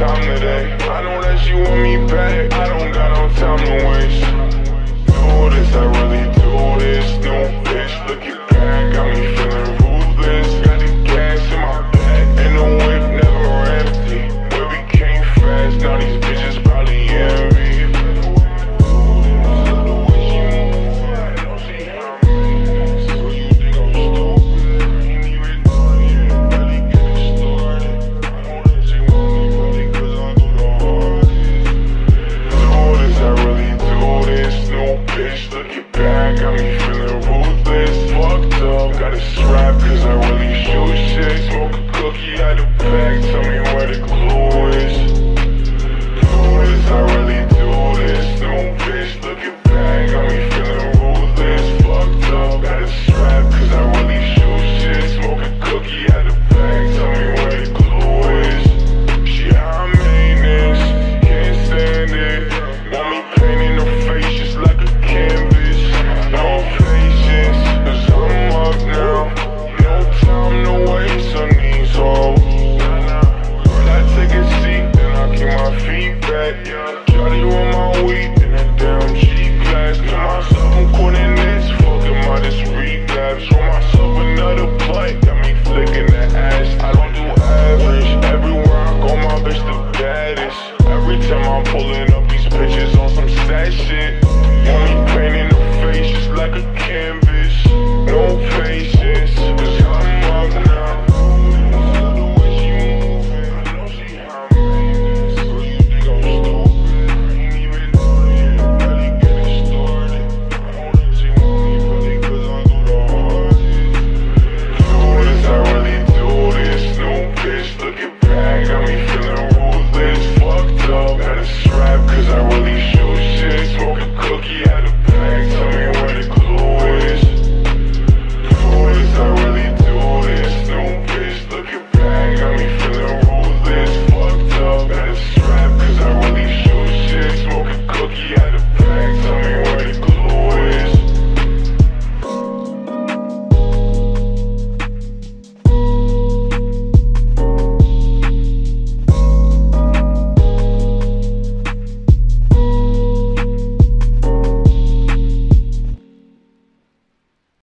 time today. I know that she want me back, I don't got no time to waste. Know this, I really do this. New bitch, looking back, got me feeling ruthless. Got the gas in my bag, and the whip never empty. Where we came fast, now these bitches probably envy. Got me feeling ruthless, fucked up. Got a strap cause I really shoot shit. Smoke a cookie out the bag, tell me where the glue is. Do this, I really do this. No bitch looking